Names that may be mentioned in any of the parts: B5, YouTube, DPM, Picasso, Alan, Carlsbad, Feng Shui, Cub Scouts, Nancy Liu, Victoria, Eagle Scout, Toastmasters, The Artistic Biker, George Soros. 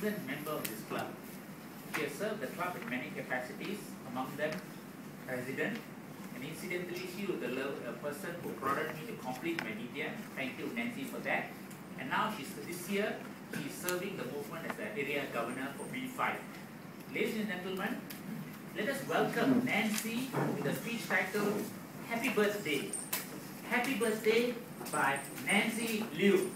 seasoned member of this club. He has served the club in many capacities, among them president, and incidentally she was a person who prodded me to complete my DPM. Thank you, Nancy, for that. And now this year she is serving the movement as the area governor for B5. Ladies and gentlemen, let us welcome Nancy with a speech titled Happy Birthday. Happy Birthday by Nancy Liu.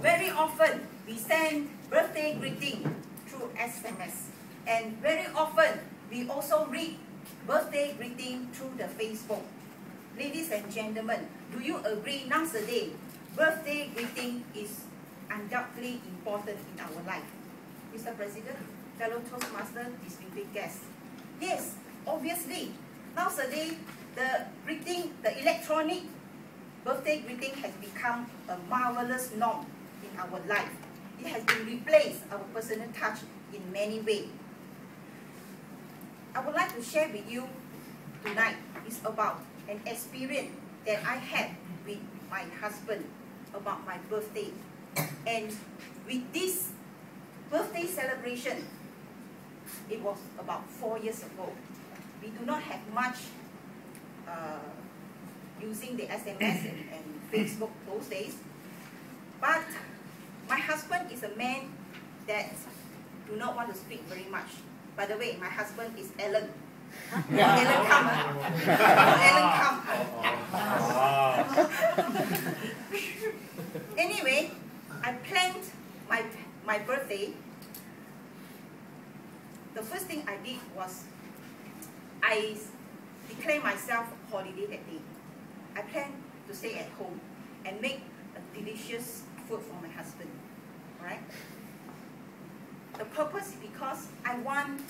Very often we send birthday greeting through SMS, and very often we also read birthday greeting through the Facebook. Ladies and gentlemen, do you agree nowadays birthday greeting is undoubtedly important in our life? Mr. President, fellow Toastmasters, distinguished guests. Yes, obviously, nowadays the electronic birthday greeting has become a marvelous norm in our life. It has been replaced our personal touch in many ways. I would like to share with you tonight is about an experience that I had with my husband about my birthday. And with this birthday celebration, it was about 4 years ago. We do not have much using the SMS and Facebook those days. But my husband is a man that do not want to speak very much. By the way, my husband is Alan. Anyway, I planned my birthday. The first thing I did was I declared myself holiday that day. I planned to stay at home and make a delicious food for my husband. Right? The purpose is because I want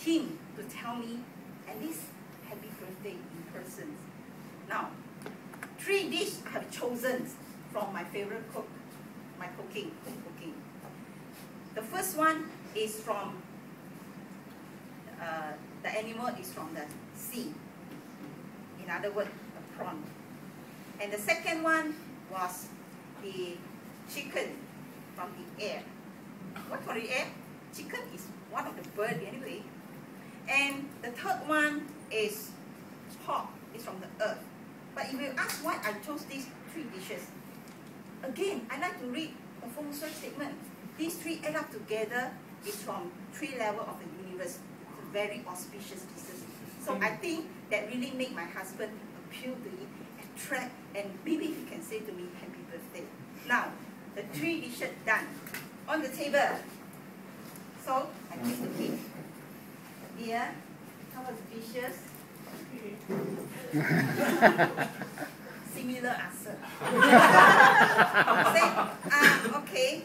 him to tell me at least happy birthday in person. Now, 3 dishes I have chosen from my favorite cook, my cooking. The first one is from, the animal is from the sea. In other words, a prawn. And the second one was the chicken from the air. What for the air? Chicken is one of the birds anyway. And the third one is pork, it's from the earth. But if you ask why I chose these 3 dishes, again, I like to read the Feng Shui statement. These 3 add up together is from 3 levels of the universe. It's a very auspicious disease. So I think that really made my husband appeal to me, attract, and maybe he can say to me, happy birthday. Now, the 3 dishes done on the table. So I give the cake. Here, how was the dishes? Similar answer. Say, okay,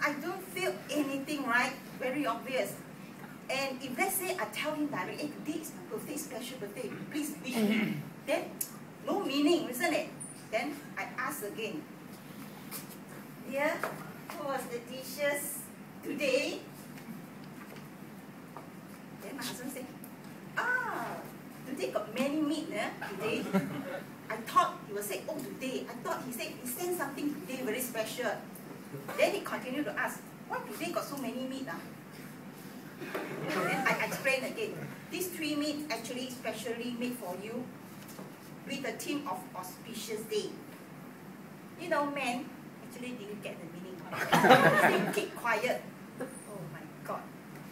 I don't feel anything, right? Very obvious. And if let's say I tell him directly, hey, today is my birthday, special birthday, please wish me. Then, no meaning, isn't it? Then I ask again. Here, how was the dishes today? Then my husband said, today got many meat, today. I thought he would say, oh, today. I thought he said, he sent something today very special. Then he continued to ask, why today got so many meat? Then I explained again. These 3 meats actually specially made for you with the theme of auspicious day. You know, men actually didn't get the meaning of it. They keep quiet. Oh my God.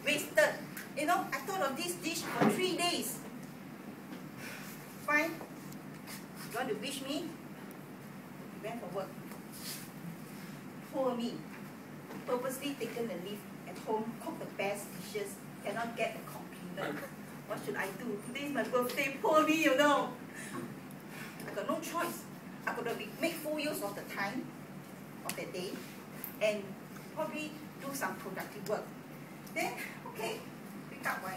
Wasted. You know, I thought of this dish for 3 days. Fine. You want to wish me? He went for work. Poor me. Purposely taken the leave at home, cook the best dishes, cannot get a compliment. What should I do? Today is my birthday, poor me, you know. I got no choice. I could have made full use of the time of that day and probably do some productive work. Then, okay, pick up my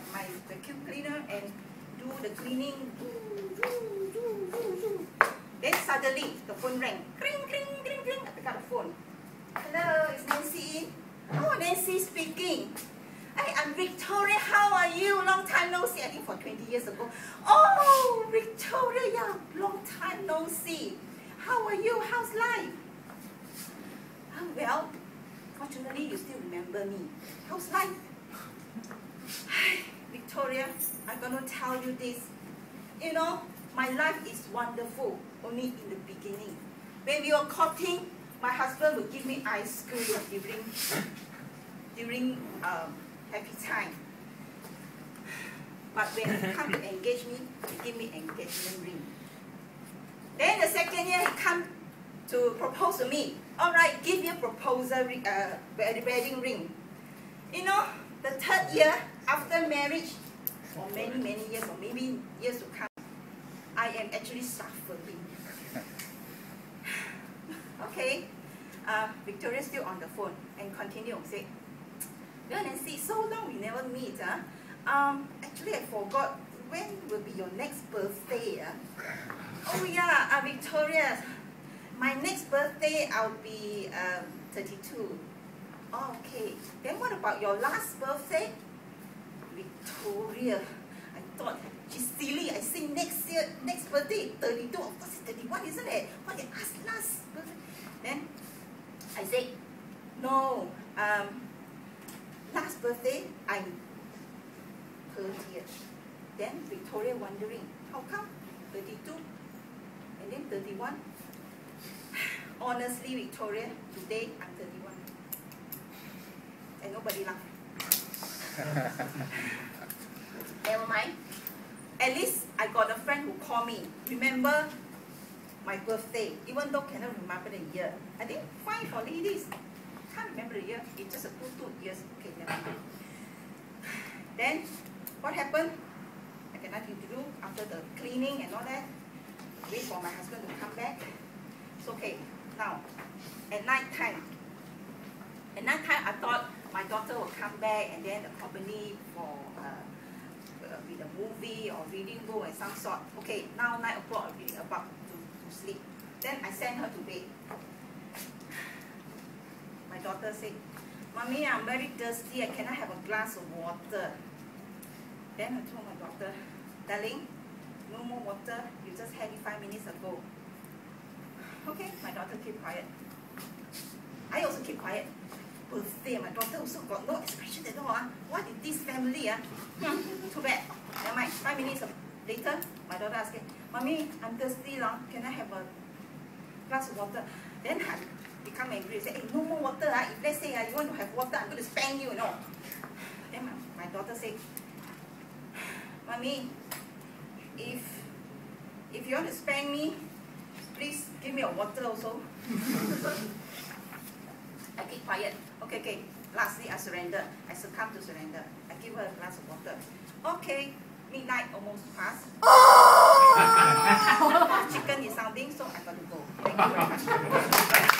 vacuum cleaner and do the cleaning. Then suddenly the phone rang. Ring, ring, ring, ring. I pick up the phone. Hello, it's Nancy. Oh, Nancy speaking. Hey, I'm Victoria. How are you? Long time no see. I think for 20 years ago. Oh, Victoria, yeah, long time no see. How are you? How's life? Oh, well, fortunately, you still remember me. How's life? Hey, Victoria, I'm gonna tell you this. You know, my life is wonderful, only in the beginning. When we were courting, my husband would give me ice cream during happy time. But when he come to engage me, he give me engagement ring. Then the second year, he come to propose to me. All right, give me a proposal wedding ring. You know, the third year after marriage, for many, many years, or maybe years to come, I am actually suffering. Okay, Victoria's still on the phone and continue. Say, well, Nancy, so long we never meet. Actually, I forgot when will be your next birthday. Oh, yeah, Victoria, my next birthday I'll be 32. Oh, okay, then what about your last birthday? Victoria, I thought she's silly. I say next year, next birthday, 32. Of course, it's 31, isn't it? What they asked last birthday? Then I say, no. Last birthday, I'm 30th. Then Victoria wondering, how come 32 and then 31? Honestly, Victoria, today I'm 31, and nobody laughed. Never mind. At least I got a friend who called me. Remember my birthday, even though cannot remember the year. I think fine for ladies. Can't remember the year. It's just a two years. Okay, never mind. Then what happened? I got nothing to do after the cleaning and all that. Wait for my husband to come back. It's okay. Now, at night time, I thought my daughter will come back and then accompany for with a movie or reading book and some sort. Okay, now 9 o'clock I'm really about to sleep. Then I sent her to bed. My daughter said, "Mommy, I'm very thirsty. I cannot have a glass of water." Then I told my daughter, "Darling, no more water. You just had it 5 minutes ago." Okay, my daughter keep quiet. I also keep quiet. Birthday, my daughter also got no expression at all. What did this family? Too bad. Never mind. 5 minutes later, my daughter asked, "Mommy, I'm thirsty. Can I have a glass of water?" Then I become angry. I said, "Hey, no more water. If let's say you want to have water, I'm going to spank you, you know." Then my daughter said, "Mommy, if you want to spank me, please give me a water also." I keep quiet. Okay. Lastly, I surrender. I succumb to surrender. I give her a glass of water. Okay, midnight almost passed. Oh! Chicken is sounding, so I got to go. Thank you very much.